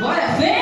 Agora vem!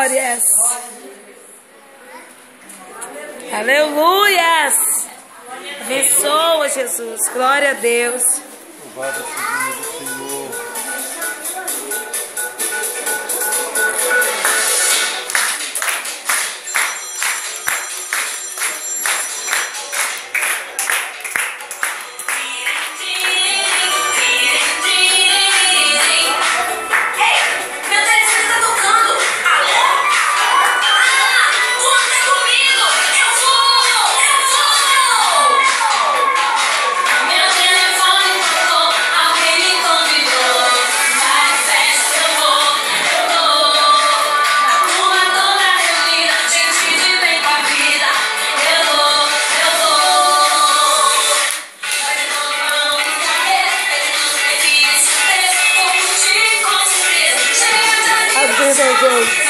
glórias. Aleluias. Abençoa, Jesus. Glória a Deus. Louvado seja o Senhor. Thank you.